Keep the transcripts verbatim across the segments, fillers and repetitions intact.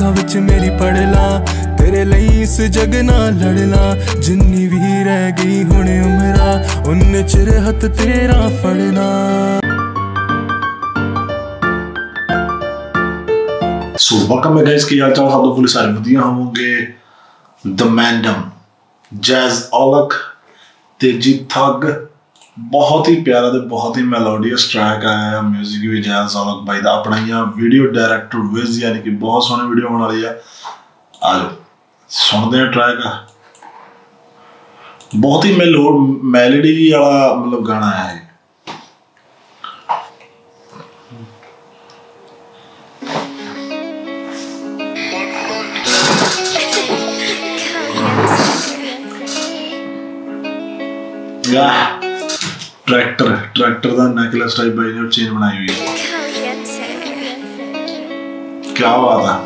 अखा विच मेरी पढ़ ला, तेरे लई इस जग ना लड़ना। जिन्नी भी रह गई हुणे उमरा, उन्ने चिर हथ तेरा फड़ना। सो वेलकम है गाइस, क्या हाल चाल? आप लोग सारे बढ़िया होंगे। द मैंडम, जैज औलख, तेजी थग, बहुत ही प्यारा तो बहुत ही मेलोडियस ट्रैक आया है। म्यूजिक भी जैज औलख भाई का अपना ही है। वीडियो डायरेक्टर विज, यानी कि बहुत सोहनी वीडियो होने वाली है। आ जाओ सुनते हैं ट्रैक। बहुत ही मेलो मेलोडी वाला मतलब गाना है। ट्रैक्टर ट्रैक्टर का नेकलेस टाइप भाई ने चेन बनाई हुई है। क्या बात है।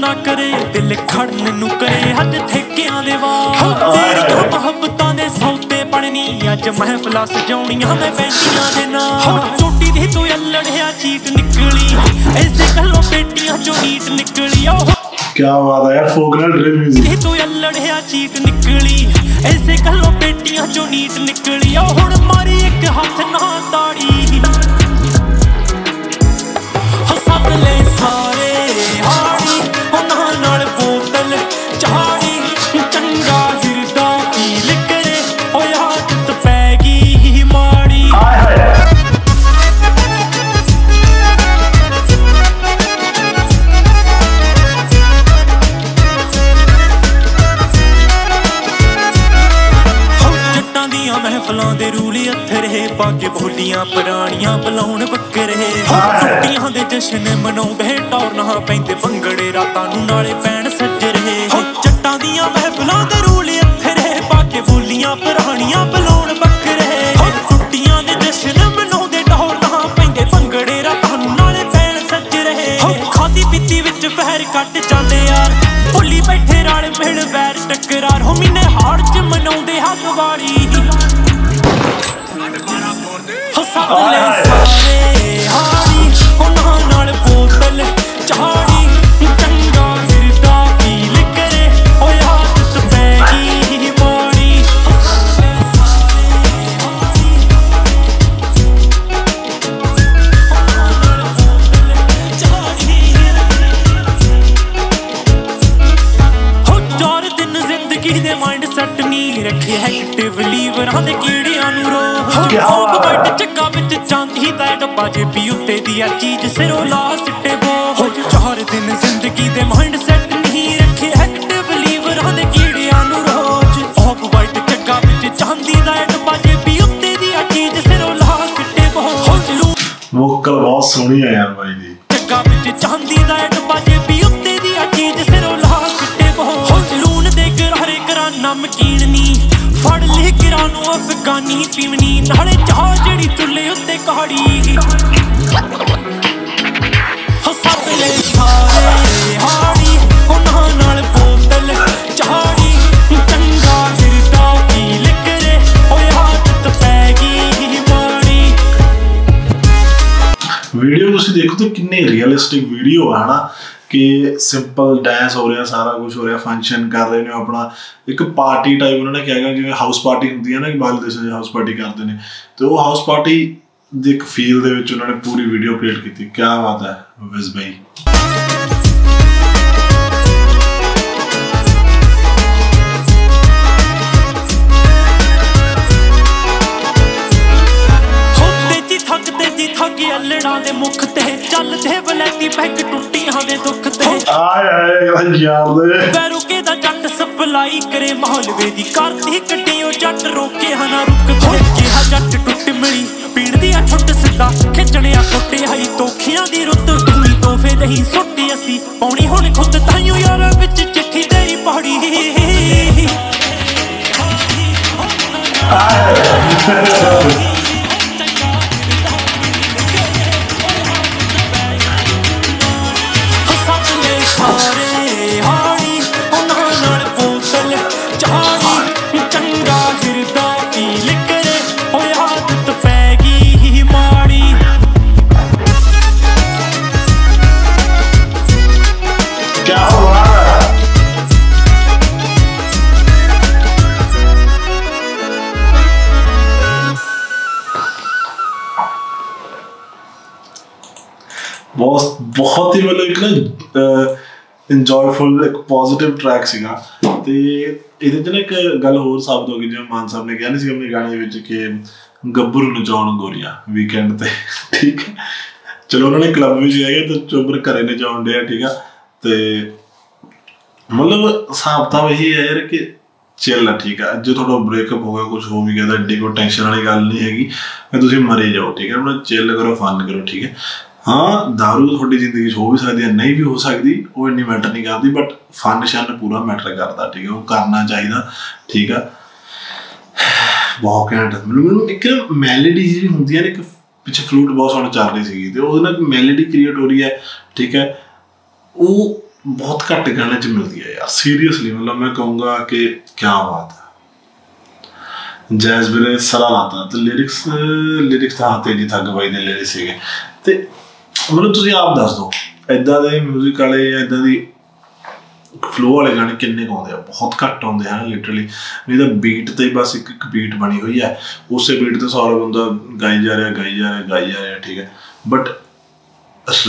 ना करे दिल खड़न नू करे हज ठेकियां दे वार। तेरे तो मोहब्बतां दे सौते पड़नी, अज महफिलां सजाउणियां मैं बेटियां दे नाल। चोटी दी तू अल्लड़िया चीट निकली, ऐसे गल्लों बेटियां चो नीट निकली। क्या बात है यार, फोक नाल ड्रिल म्यूजिक। तू अल्लड़िया चीट निकली, ऐसे गल्लों बेटियां चो नीट निकली। हुण मारी एक हथ ना ताड़ी, सब ले सारे हाड़ी। महफलों दे रूली अथरे पाके भोलियां पुरानियां बलाउन बकरे। छुट्टियां दे जश्न मनाउंदे टौरना पैंदे भंगड़े, रातां नूं नाले पैण सजरे। जट्टां दियां महफलों दे रूली अथरे पाके भोलियां पुरानियां बलाउन बकरे। छुट्टियां दे जश्न मनाउंदे टौरना पैंदे भंगड़े, रातां नूं नाले पैण सजरे। खादी पीती विच पहर कट जांदे यार, भुल्ली बैठे रल मिल वैर टकरार। हो महीने हाड़ च मनाउंदे आ दिवाली। वोकल बहुत सोहनी है यार भाई दी। वीडियो तुसी देखो तो कितनी रियलिस्टिक वीडियो है ना, कि सिंपल डांस हो रहा, सारा कुछ हो रहा, फंक्शन कर रहे ने अपना। एक पार्टी टाइप उन्होंने क्या कहा, जिवें हाउस पार्टी होंदी है ना, कि बाहर देशों में हाउस पार्टी करते हैं, तो वो हाउस पार्टी दी एक फील दे विच उन्होंने पूरी वीडियो क्रिएट की थी। क्या बात है विज़ भाई। खुद बहुत बहुत ही मतलब एक ना इंजॉयफुल एक पॉजिटिव ट्रैक ਸੀਗਾ ਤੇ ਇਹਦੇ ਚ ਨਾ ਇੱਕ ਗੱਲ ਹੋਰ ਸਾਬਤ ਹੋ ਗਈ ਜਿਵੇਂ ਮਾਨ ਸਾਹਿਬ ਨੇ ਕਿਹਾ ਨਹੀਂ ਸੀ ਆਪਣੇ ਗਾਣੇ ਵਿੱਚ ਕਿ ਗੱਭਰੂ ਨਚਾਉਣ ਗੋਰੀਆਂ ਵੀਕਐਂਡ ਤੇ ਠੀਕ ਹੈ ਚਲੋ ਉਹਨਾਂ ਨੇ ਕਲੱਬ ਵਿੱਚ ਜਾਇਆ ਤਾਂ ਚੋਬਰ ਘਰੇ ਨਚਾਉਣ ਡਿਆ ਠੀਕ ਆ ਤੇ मतलब हिसाब तो यही है यार कि चलना ठीक है जो थोड़ा ब्रेकअप होगा कुछ हो भी गया तो एड्डी कोई टेंशन वाली गल नहीं हैगी मैं तुम मरे जाओ ठीक है अपना चिल करो फन करो ठीक है हाँ दारू थोड़ी जिंदगी हो भी सकती है नहीं भी हो सकती वो इन्नी मैटर नहीं करती बट फन शन पूरा मैटर करता ठीक है वो करना चाहिए ठीक है बहुत घैंट मैं एक मैलेडी जी होंगी ना एक पिछले फ्लूट बहुत सोहना चल रही थी तो वो मैलेडी क्रिएट हो रही है ठीक है वो बहुत घट गाने च मिलती है यार सीरीयसली मतलब मैं कहूँगा कि क्या बात है जैज वेले सरा लाता तो लिरिक्स लिरिक्स हाँ तेजी थग भाई ने लिरिक्स है तो मतलब तुम आप दस दो इदा के म्यूजिक वाले इदा की फ्लो वाले गाने किन्ने आते हैं बहुत घट आते हैं लिटरली नहीं तो बीट तो बस एक एक बीट बनी हुई है उस बीट तो सारा बंदा गाई जा रहा गाई जा रहा गाई जा रहा ठीक है बट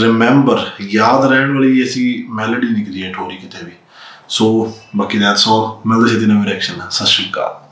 रिमेंबर याद रहने वाली ऐसी मेलोडी नहीं क्रिएट हो रही कितने भी सो बाकी दैट्स ऑल मिलते छेती नवे रिएक्शन सत श्री अकाल।